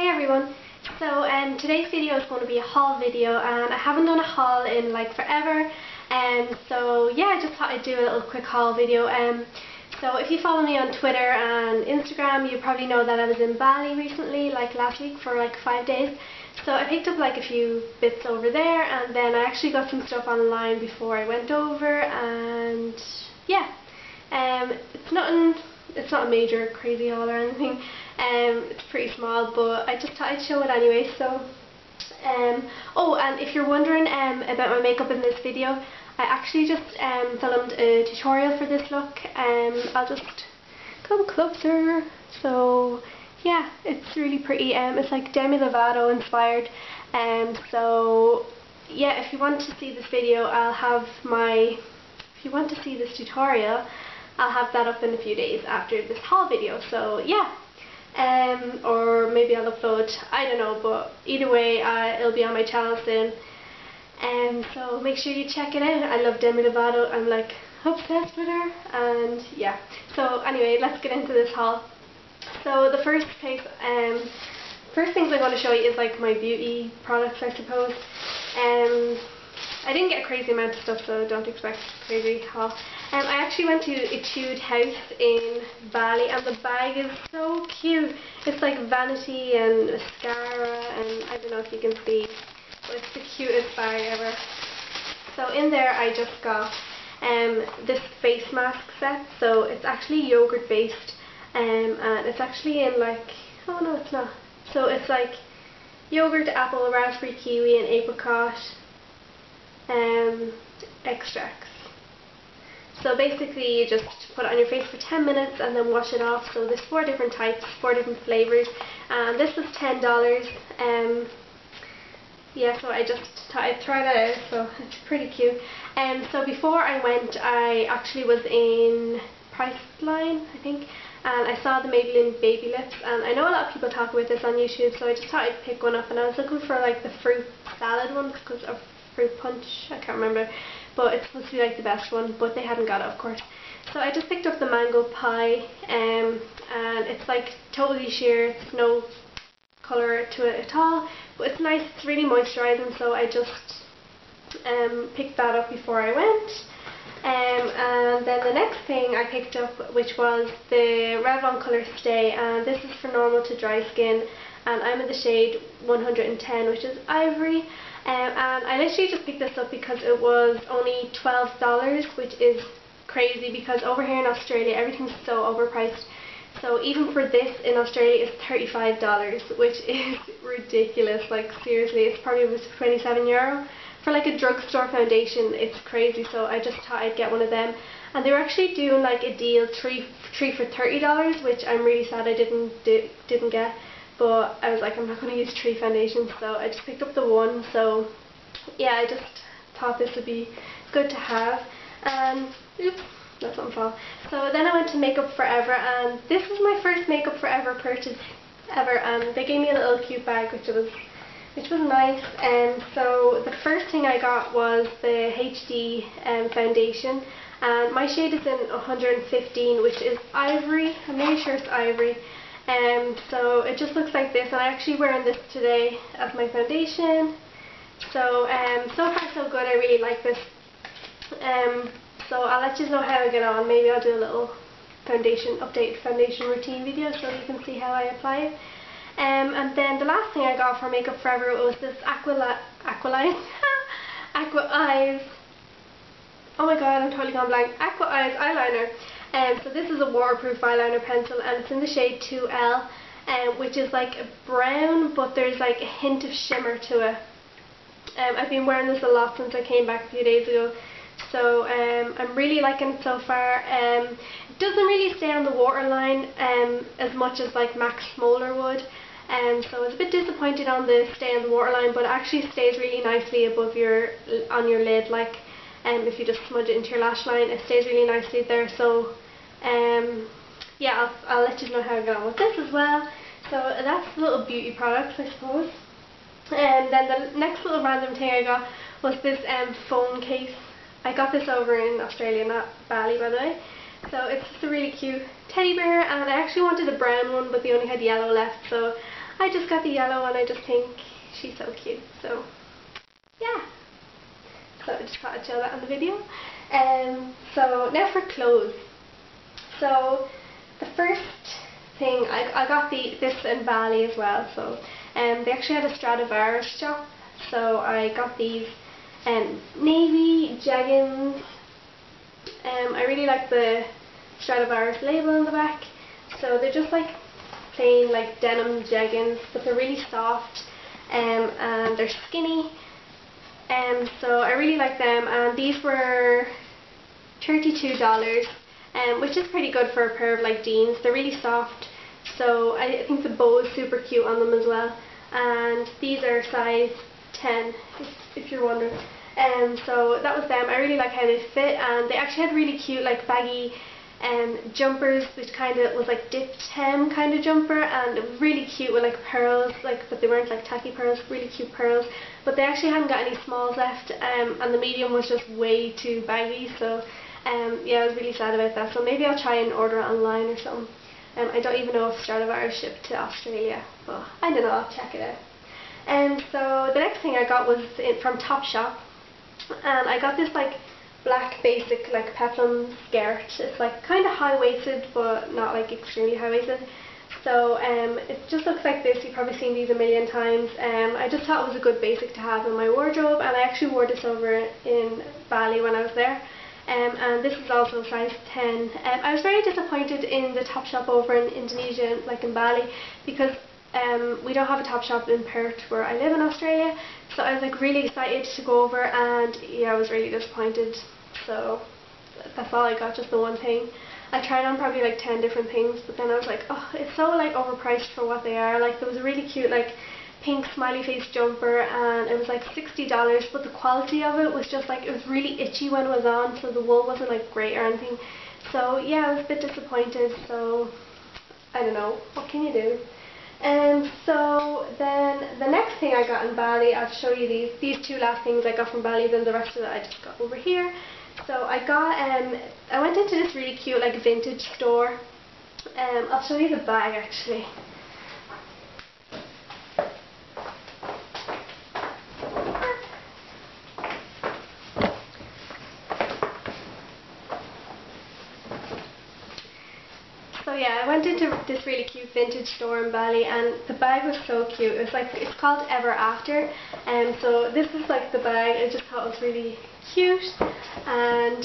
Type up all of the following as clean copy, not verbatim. Hey everyone! So today's video is going to be a haul video, and I haven't done a haul in like forever, and so yeah, I just thought I'd do a little quick haul video. So if you follow me on Twitter and Instagram, you probably know that I was in Bali recently, like last week for like 5 days. So I picked up like a few bits over there, and then I actually got some stuff online before I went over, and yeah. It's not a major crazy haul or anything, it's pretty small, but I just thought I'd show it anyway. So oh, and if you're wondering about my makeup in this video, I actually just filmed a tutorial for this look. I'll just come closer. So yeah, it's really pretty. It's like Demi Lovato inspired, and so yeah, if you want to see this video, if you want to see this tutorial, I'll have that up in a few days after this haul video. So yeah, or maybe I'll upload, I don't know, but either way it'll be on my channel soon, and so make sure you check it out. I love Demi Lovato, I'm like obsessed with her, and yeah. So anyway, let's get into this haul. So the first things I'm going to show you is like my beauty products, I suppose. I didn't get a crazy amount of stuff, so don't expect a crazy haul. I actually went to Etude House in Bali, and the bag is so cute. It's like vanity and mascara, and I don't know if you can see, but it's the cutest bag ever. So in there I just got this face mask set. So it's actually yogurt based, and it's actually in like, oh no it's not. So it's like yogurt, apple, raspberry, kiwi and apricot extracts. So basically you just put it on your face for 10 minutes and then wash it off. So there's 4 different types, 4 different flavours, and this was $10. Yeah, so I just thought I'd try that out, so it's pretty cute. So before I went, I actually was in Priceline, I think, and I saw the Maybelline Baby Lips, and I know a lot of people talk about this on YouTube, so I just thought I'd pick one up. And I was looking for like the fruit salad one, because of fruit punch, I can't remember, but it's supposed to be like the best one, but they hadn't got it of course. So I just picked up the mango pie, and it's like totally sheer, it's no colour to it at all, but it's nice, it's really moisturising, so I just picked that up before I went. And then the next thing I picked up, which was the Revlon ColorStay, and this is for normal to dry skin, and I'm in the shade 110, which is ivory. And I literally just picked this up because it was only $12, which is crazy because over here in Australia everything's so overpriced. So even for this in Australia it's $35, which is ridiculous. Like seriously, it's probably was €27 for like a drugstore foundation. It's crazy. So I just thought I'd get one of them, and they were actually doing like a deal three for $30, which I'm really sad I didn't get. But I was like, I'm not going to use 3 foundations, so I just picked up the one. So yeah, I just thought this would be good to have. And oops, that's on fall. So then I went to Makeup Forever, and this was my first Makeup Forever purchase ever. They gave me a little cute bag, which was nice. And so the first thing I got was the HD foundation, and my shade is in 115, which is ivory. I'm really sure it's ivory. So it just looks like this, and I'm actually wearing this today as my foundation. So so far so good, I really like this. So I'll let you know how I get on. Maybe I'll do a little foundation routine video so you can see how I apply it. And then the last thing I got for Makeup Forever was this Aqua Eyes. Oh my god, I'm totally gone blank. Aqua Eyes eyeliner. So this is a waterproof eyeliner pencil, and it's in the shade 2L, which is like a brown, but there's like a hint of shimmer to it. I've been wearing this a lot since I came back a few days ago, so I'm really liking it so far. It doesn't really stay on the waterline as much as like Max Smoller would, so I was a bit disappointed on the stay on the waterline, but it actually stays really nicely above on your lid, like. If you just smudge it into your lash line, it stays really nicely there. So yeah, I'll let you know how I get on with this as well. So that's little beauty products, I suppose. And then the next little random thing I got was this phone case. I got this over in Australia, not Bali, by the way. So it's just a really cute teddy bear, and I actually wanted a brown one, but they only had yellow left, so I just got the yellow and I just think she's so cute, so yeah. So I just thought I'd show that on the video. So now for clothes. So the first thing, I got this in Bali as well, so they actually had a Stradivarius shop, so I got these navy jeggings. I really like the Stradivarius label on the back, so they're just like plain like denim jeggings, but they're really soft and they're skinny, so I really like them, and these were $32, which is pretty good for a pair of like jeans. They're really soft, so I think the bow is super cute on them as well, and these are size 10 if you're wondering. So that was them. I really like how they fit, and they actually had really cute like baggy jumpers, which kind of was like dipped hem kind of jumper, and it was really cute with like pearls, like, but they weren't like tacky pearls, really cute pearls, but they actually hadn't got any smalls left, and the medium was just way too baggy, so yeah, I was really sad about that, so maybe I'll try and order it online or something. I don't even know if Stradivarius shipped to Australia, but I don't know, I'll check it out. So the next thing I got was from Topshop, and I got this like black basic like peplum skirt. It's like kind of high-waisted, but not like extremely high-waisted, so it just looks like this. You've probably seen these a million times. I just thought it was a good basic to have in my wardrobe, and I actually wore this over in Bali when I was there. And this is also size 10. I was very disappointed in the Topshop over in Indonesia, like in Bali, because we don't have a Topshop in Perth where I live in Australia, so I was like really excited to go over, and yeah, I was really disappointed. So that's all I got, just the one thing. I tried on probably like 10 different things, but then I was like, oh, it's so like overpriced for what they are. Like there was a really cute like pink smiley face jumper, and it was like $60, but the quality of it was just like, it was really itchy when it was on, so the wool wasn't like great or anything. So yeah, I was a bit disappointed, so I don't know, what can you do? So then the next thing I got in Bali, I'll show you these two last things I got from Bali, then the rest of it I just got over here. So I got, I went into this really cute like vintage store. I'll show you the bag actually. Yeah, I went into this really cute vintage store in Bali, and the bag was so cute. It was like, it's called Ever After, and so this is like the bag. I just thought it was really cute, and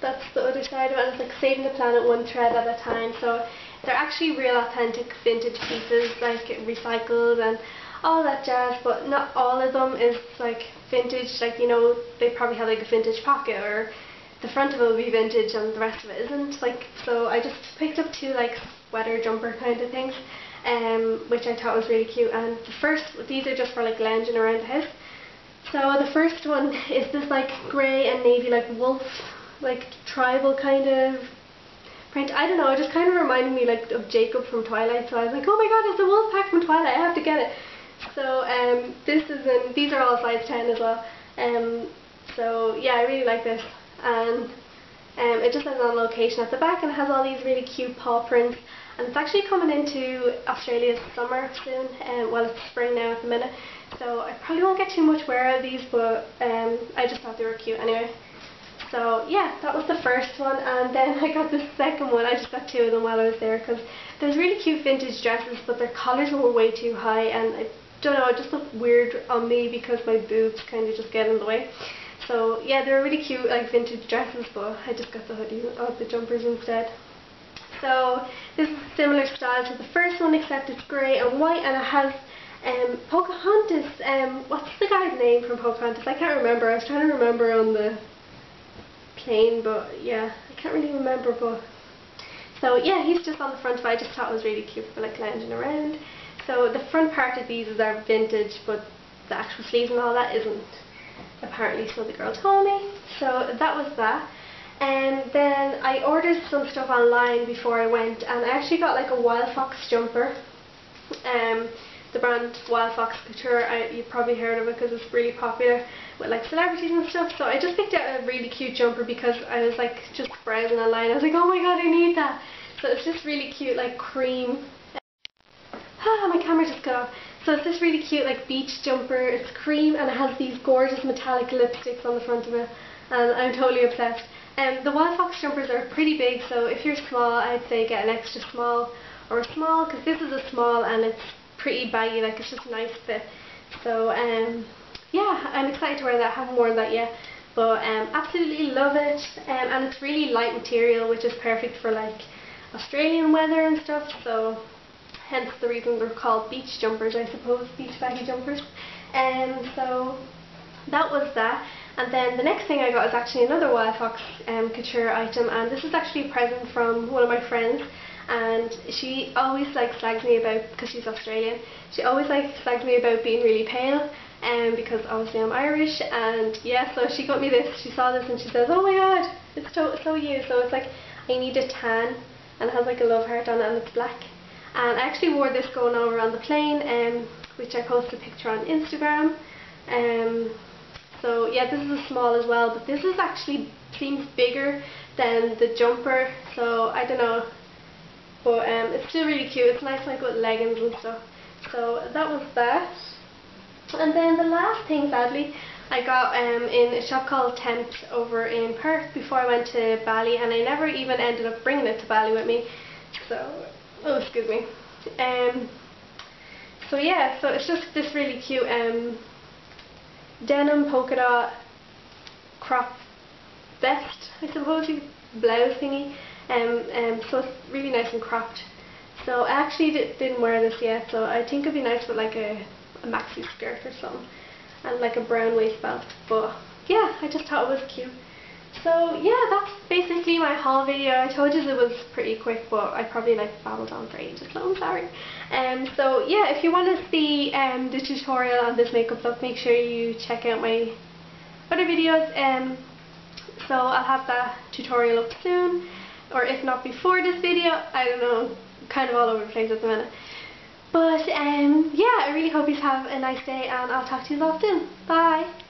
that's the other side of it. And it's like saving the planet one thread at a time. So they're actually real authentic vintage pieces, like recycled and all that jazz, but not all of them is like vintage. Like, you know, they probably have like a vintage pocket, or the front of it will be vintage and the rest of it isn't, like, so I just picked up two like sweater jumper kind of things, which I thought was really cute. And the first, these are just for like lounging around the house. So the first one is this like grey and navy like wolf, like tribal kind of print. I don't know, it just kind of reminded me like of Jacob from Twilight, so I was like, oh my god, it's the wolf pack from Twilight, I have to get it. So this is in, these are all size 10 as well. So yeah, I really like this. And it just says on location at the back, and it has all these really cute paw prints, and it's actually coming into Australia's summer soon, and well, it's spring now at the minute, so I probably won't get too much wear out of these, but I just thought they were cute anyway. So yeah, that was the first one, and then I got the second one. I just got two of them while I was there, because there's really cute vintage dresses, but their collars were way too high, and I don't know, it just looked weird on me because my boobs kind of just get in the way. So yeah, they were really cute like vintage dresses, but I just got the hoodies, or the jumpers instead. So this is a similar style to the first one, except it's grey and white, and it has Pocahontas, what's the guy's name from Pocahontas? I can't remember. I was trying to remember on the plane, but yeah, I can't really remember, but so yeah, he's just on the front, but I just thought it was really cute for like lounging around. So the front part of these are vintage, but the actual sleeves and all that isn't, apparently, so the girl told me. So that was that. And then I ordered some stuff online before I went, and I actually got like a Wildfox jumper. The brand Wildfox Couture, you've probably heard of it because it's really popular with like celebrities and stuff. So I just picked out a really cute jumper because I was like just browsing online. I was like, oh my god, I need that. So it's just really cute, like cream. Ah, my camera just got off. So it's this really cute like beach jumper. It's cream and it has these gorgeous metallic lipsticks on the front of it. And I'm totally obsessed. The Wildfox jumpers are pretty big, so if you're small, I'd say get an extra small or a small, because this is a small and it's pretty baggy, like it's just a nice fit. So yeah, I'm excited to wear that. I haven't worn that yet, but absolutely love it. And it's really light material, which is perfect for like Australian weather and stuff. So hence the reason they're called beach jumpers, I suppose, beach baggy jumpers. So that was that. And then the next thing I got is actually another Wildfox couture item, and this is actually a present from one of my friends, and she always like slags me about, because she's Australian, she always like slags me about being really pale, because obviously I'm Irish. And yeah, so she got me this, she saw this and she says, oh my god, it's so you. So it's like, I need a tan, and it has like a love heart on it, and it's black. And I actually wore this going over on the plane, which I posted a picture on Instagram. So yeah, this is a small as well, but this is actually seems bigger than the jumper, so I don't know, but it's still really cute. It's nice like with leggings and stuff. So that was that. And then the last thing, sadly, I got in a shop called Tempt over in Perth before I went to Bali, and I never even ended up bringing it to Bali with me. So, oh excuse me. So yeah, so it's just this really cute denim polka dot crop vest, I suppose, blouse thingy, so it's really nice and cropped. So I actually didn't wear this yet, so I think it'd be nice with like a maxi skirt or something, and like a brown waist belt. But yeah, I just thought it was cute. So yeah, that's basically my haul video. I told you it was pretty quick, but I probably like babbled on for ages, so I'm sorry. So yeah, if you want to see the tutorial on this makeup look, make sure you check out my other videos. So I'll have that tutorial up soon, or if not before this video, I don't know, kind of all over the place at the minute. But yeah, I really hope you have a nice day, and I'll talk to you all soon. Bye!